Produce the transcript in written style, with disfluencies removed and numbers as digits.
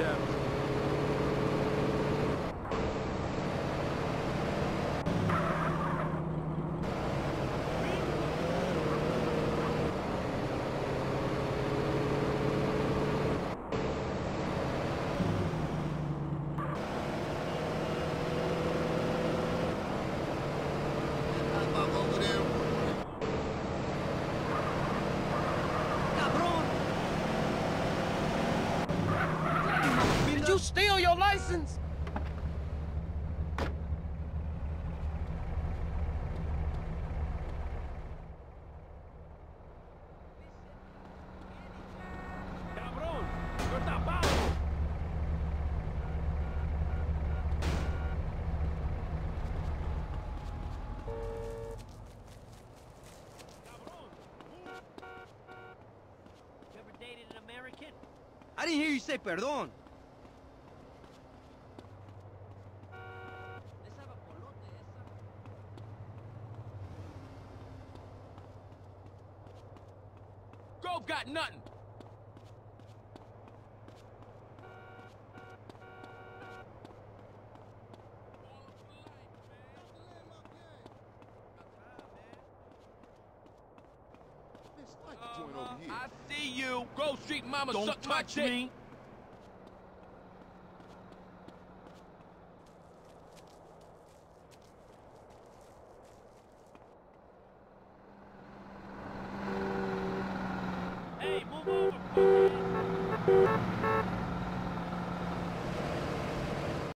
step. Steal your license! You ever dated an American? I didn't hear you say perdón. Got nothing. I see you. Grove Street mama, don't suck my dick. Me. Hey, move over,